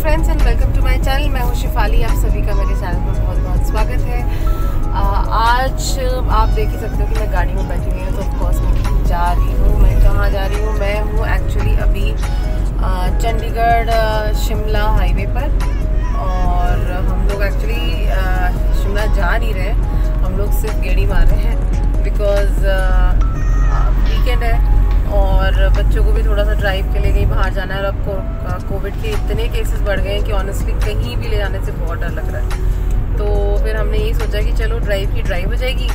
Friends and welcome to my channel. मैं हूँ शिफाली, आप सभी का मेरे चैनल पर बहुत बहुत स्वागत है। आज आप देख ही सकते हो कि मैं गाड़ी में बैठी हुई हूँ, तो ऑफकोर्स मैं जा रही हूँ। मैं कहाँ जा रही हूँ? मैं हूँ एक्चुअली अभी चंडीगढ़ शिमला हाईवे पर, और हम लोग एक्चुअली शिमला जा नहीं रहे, हम लोग सिर्फ गेड़ी मार रहे हैं बिकॉज़ वीकेंड है और बच्चों को भी थोड़ा सा ड्राइव के लिए कहीं बाहर जाना है। और अब कोविड के इतने केसेस बढ़ गए हैं कि ऑनेस्टली कहीं भी ले जाने से बहुत डर लग रहा है। तो फिर हमने यही सोचा कि चलो ड्राइव की ड्राइव हो जाएगी,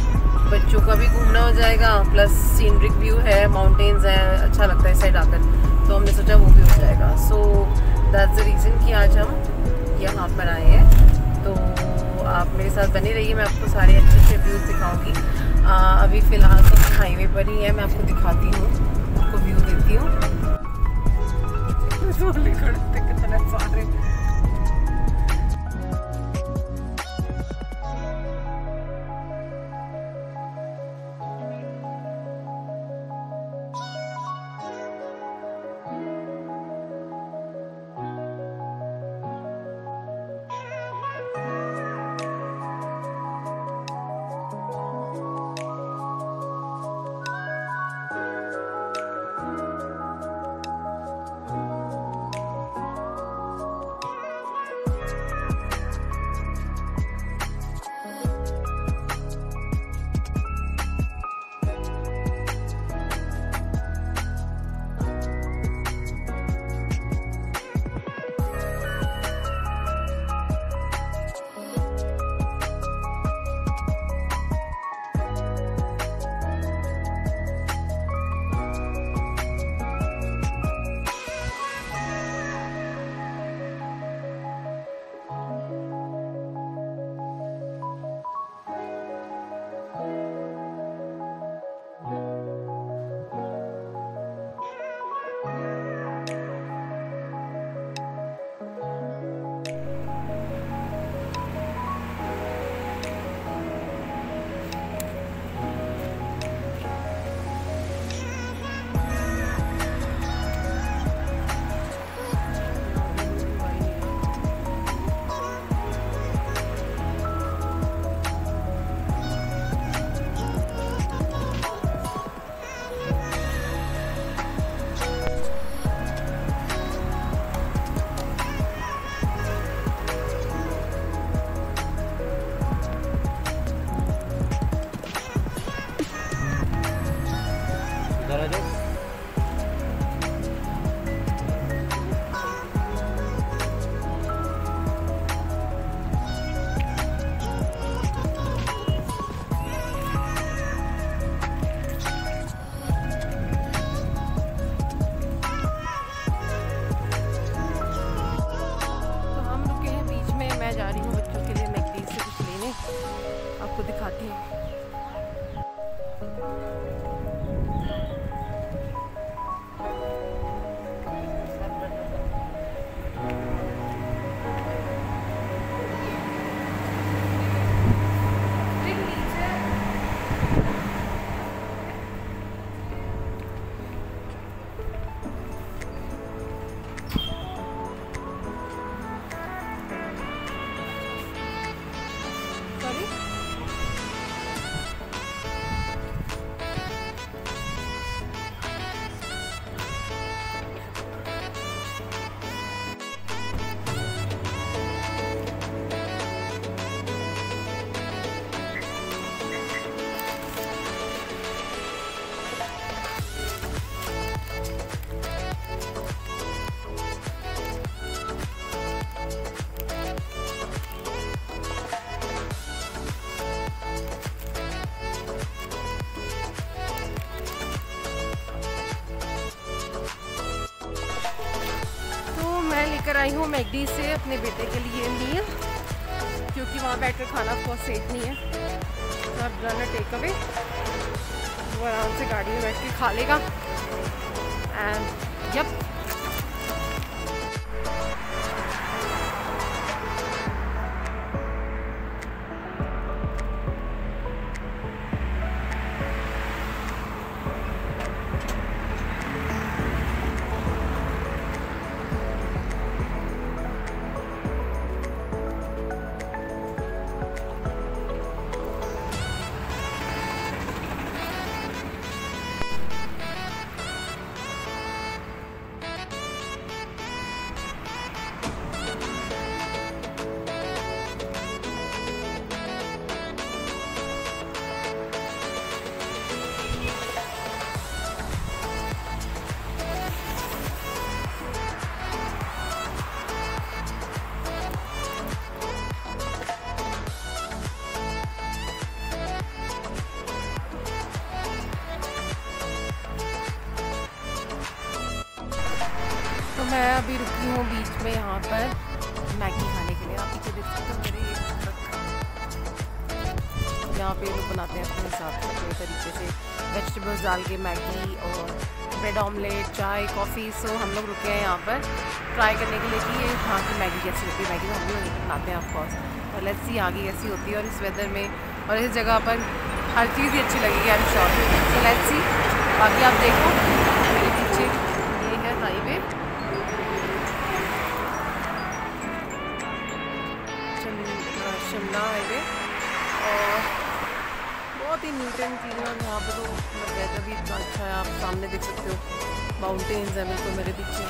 बच्चों का भी घूमना हो जाएगा, प्लस सीनरिक व्यू है, माउंटेन्स हैं, अच्छा लगता है साइड आकर, तो हमने सोचा वो भी हो जाएगा। सो दैट्स द रीज़न कि आज हम यहाँ पर आए हैं। तो आप मेरे साथ बने रहिए, मैं आपको सारे अच्छे अच्छे व्यूज़ दिखाऊँगी। अभी फ़िलहाल तो हाईवे पर ही है, मैं आपको दिखाती हूँ, आपको व्यू देती हूँ। कितना सारे लेकर आई हूँ मैकडी से अपने बेटे के लिए मील, क्योंकि वहाँ बैठकर खाना बहुत सेफ नहीं है। तो अब जाना टेक अवे, वो आराम से गाड़ी में बैठ के खा लेगा। एंड यप, मैं अभी रुकी हूँ बीच में यहाँ पर मैगी खाने के लिए। आप पीछे देख सकते हो मेरे यहाँ पे लोग बनाते हैं अपने हिसाब से, अपने तरीके से वेजिटेबल्स डाल के मैगी और ब्रेड ऑमलेट, चाय, कॉफ़ी। सो हम लोग रुके हैं यहाँ पर ट्राई करने के लिए कि ये यहाँ की मैगी कैसी होती है। मैगी तो हम लोग बनाते हैं ऑफकोर्स, और लेट्स सी आगे कैसी होती है। और इस वेदर में और इस जगह पर हर चीज़ ही अच्छी लगेगी, I am sure. So let's see, बाकी आप देखो मेरे पीछे ये है हाईवे शिमला हाईवे, और बहुत ही नीट एंड क्लीन है यहाँ पर। तो वेदर भी इतना अच्छा है, आप सामने देख सकते हो माउंटेन्स हैं बिल्कुल मेरे पीछे।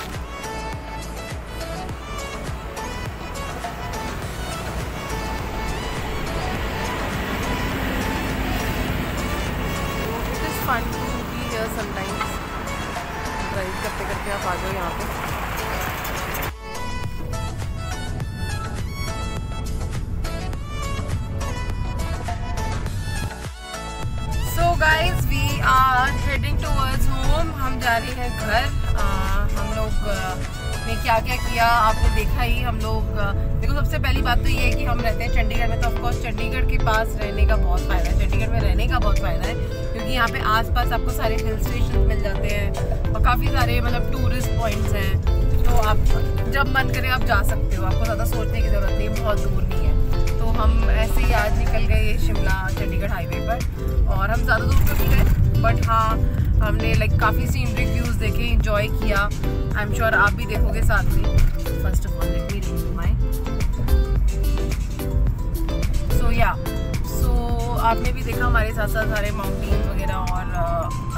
It is fun to be here sometimes, drive करते करते आप आ जाओ यहाँ पे। हेडिंग टूवर्ड्स होम, हम जा रहे हैं घर। हम लोग ने क्या क्या किया आपने देखा ही। हम लोग देखो, सबसे पहली बात तो ये है कि हम रहते हैं चंडीगढ़ में, तो ऑफकोर्स चंडीगढ़ के पास रहने का बहुत फ़ायदा है। चंडीगढ़ में रहने का बहुत फ़ायदा है क्योंकि यहाँ पे आसपास आपको सारे हिल स्टेशन मिल जाते हैं और काफ़ी सारे मतलब टूरिस्ट पॉइंट्स हैं। तो आप जब मन करे आप जा सकते हो, आपको ज़्यादा सोचने की ज़रूरत नहीं है, बहुत दूर नहीं है। तो हम ऐसे ही आज निकल गए शिमला चंडीगढ़ हाईवे पर, और हम ज़्यादा दूर तो नहीं गए, बट हाँ हमने लाइक काफ़ी सीनरी व्यूज़ देखे, इंजॉय किया। आई एम श्योर आप भी देखोगे साथ में। First of all let me read my, so या, सो आपने भी देखा हमारे साथ साथ सारे माउंटेन्स वगैरह और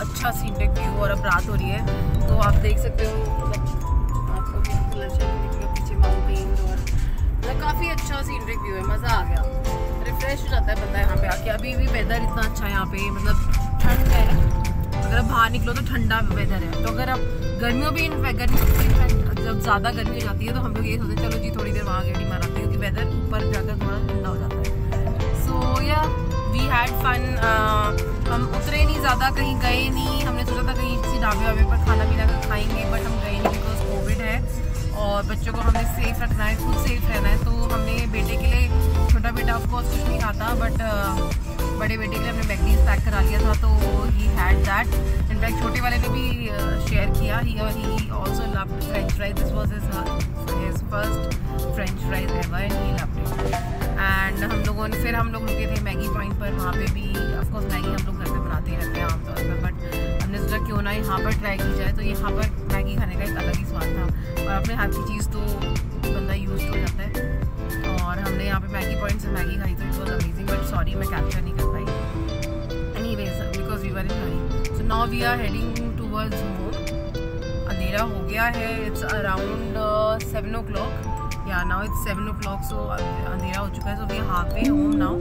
अच्छा सीनरी व्यू। और अब रात हो रही है तो आप देख सकते हो, आपको बिल्कुल अच्छा दिखेगा पीछे माउंटेन्स, और मतलब काफ़ी अच्छा सीनरी व्यू है। मज़ा आ गया, रिफ्रेश हो जाता है बंदा यहाँ पे आके। अभी भी वेदर इतना अच्छा है यहाँ पे, मतलब ठंड है, अगर आप बाहर निकलो तो ठंडा वेदर है। तो अगर आप गर्मियों भी इनफैक्ट जब ज़्यादा गर्मी हो जाती है तो हम लोग ये सोचते हैं चलो जी थोड़ी देर वहाँ गेड़ी मार आते हैं, क्योंकि वेदर ऊपर जाकर थोड़ा ठंडा हो जाता है। सो या वी हैड फन। हम उतरे नहीं ज़्यादा, कहीं गए नहीं। हमने सोचा था कहीं किसी ढाबे वाबे पर खाना पीना कर खाएँगे, बट हम गए नहीं बिकॉज कोविड है और बच्चों को हमने सेफ़ रखना है, खुद सेफ रहना है। तो हमने बेटे के लिए, छोटा बेटा ऑफकोर्स कुछ नहीं खाता, बट बड़े बेटे के लिए हमने मैगनीज पैक करा लिया था। तो ही हैड दैट। इनफैक्ट छोटे वाले ने भी शेयर किया। He also loved French fries. This was his first French fries ever and he loved it. And हम लोगों ने फिर हम लोग रुके थे मैगी पॉइंट पर। वहाँ पे भी ऑफकोर्स मैगी हम लोग घर पे बनाते ही रहते हैं आमतौर पर, बट हमने सोचा क्यों ना यहाँ पर ट्राई की जाए। तो यहाँ पर मैगी खाने का एक अलग ही स्वाद था, और अपने हाथ की चीज़ तो बंदा यूज हो जाता है। और हमने यहाँ पे मैगी पॉइंट से मैगी खाई, तो it was amazing, but sorry मैं कैप्चर नहीं कर पाई। Anyways because we were in hurry, so now we are heading towards home. अंधेरा हो गया है, इट्स अराउंड 7 o'clock। या नाउ इट्स 7 o'clock, सो अंधेरा हो चुका है। So we are half way home now.